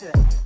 back to it.